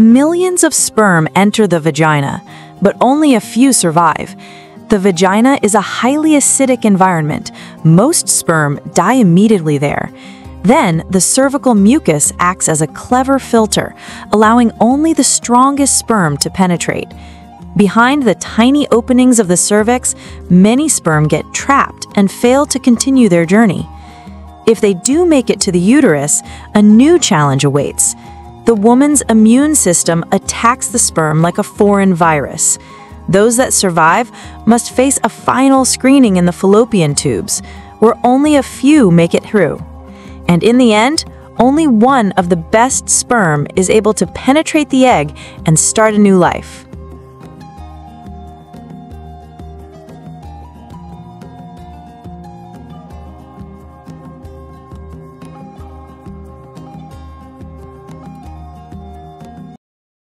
Millions of sperm enter the vagina, but only a few survive. The vagina is a highly acidic environment. Most sperm die immediately there. Then, the cervical mucus acts as a clever filter, allowing only the strongest sperm to penetrate. Behind the tiny openings of the cervix, many sperm get trapped and fail to continue their journey. If they do make it to the uterus, a new challenge awaits. The woman's immune system attacks the sperm like a foreign virus. Those that survive must face a final screening in the fallopian tubes, where only a few make it through. And in the end, only one of the best sperm is able to penetrate the egg and start a new life.